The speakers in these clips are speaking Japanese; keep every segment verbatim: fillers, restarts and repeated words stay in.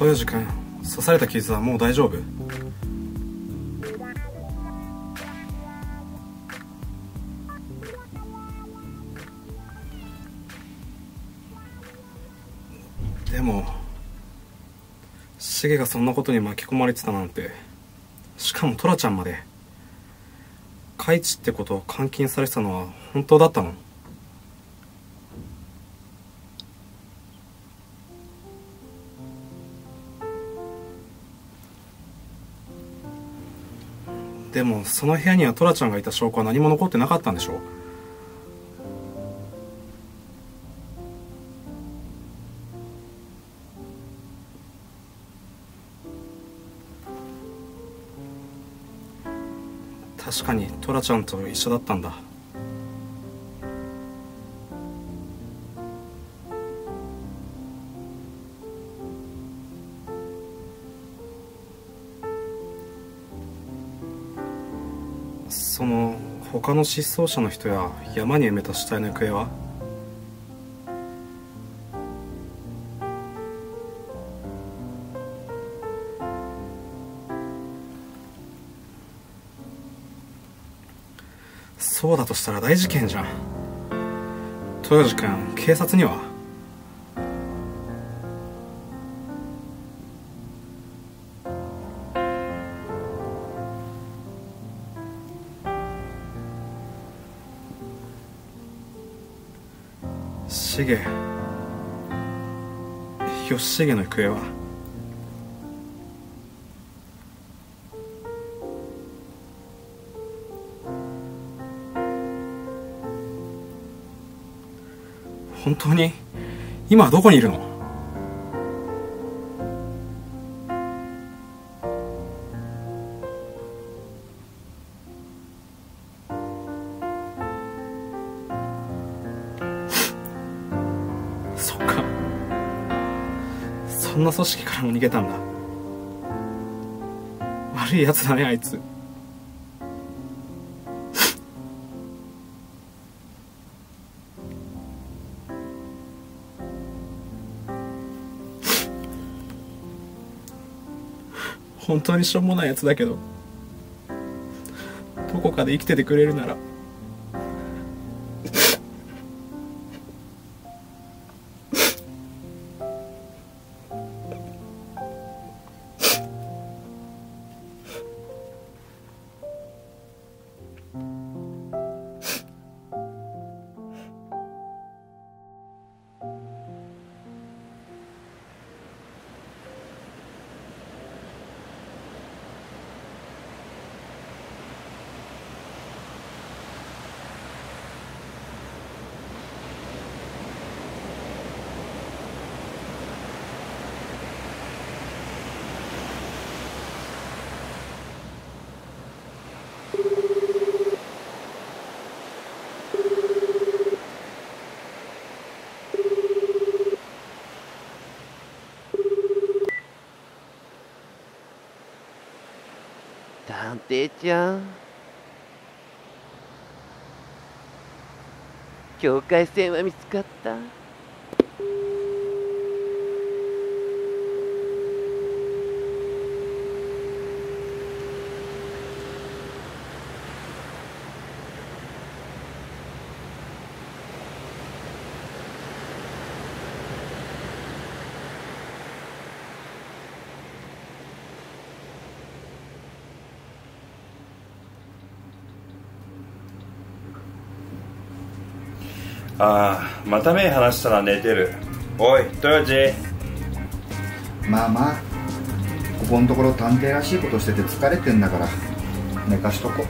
豊治君、刺された傷はもう大丈夫？でもシゲがそんなことに巻き込まれてたなんて、しかもトラちゃんまで。カイチってことを監禁されてたのは本当だったの？でもその部屋にはトラちゃんがいた証拠は何も残ってなかったんでしょう？確かにトラちゃんと一緒だったんだ。その他の失踪者の人や山に埋めた死体の行方は？そうだとしたら大事件じゃん。豊治君、警察には？シゲ、ヨシシゲの行方は？本当に今はどこにいるの？そっか、そんな組織からも逃げたんだ。悪いやつだね、あいつ。本当にしょうもないやつだけど、どこかで生きててくれるなら探偵ちゃん、境界線は見つかった？ああ、また目離したら寝てる。おい、豊治。まあまあ、ここのところ探偵らしいことしてて疲れてんだから寝かしとこ。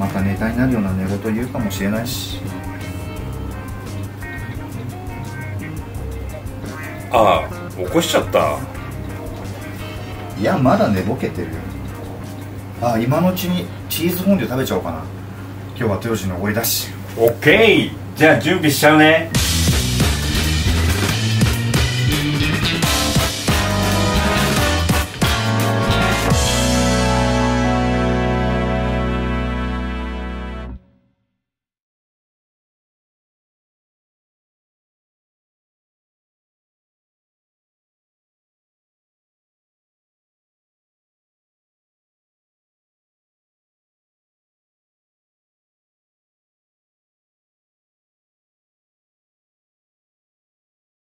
またネタになるような寝言言うかもしれないし。ああ、起こしちゃった。いや、まだ寝ぼけてるよ。ああ、今のうちにチーズフォンデュ食べちゃおうかな。今日は豊治のおごりだし。オッケー、じゃあ準備しちゃうね。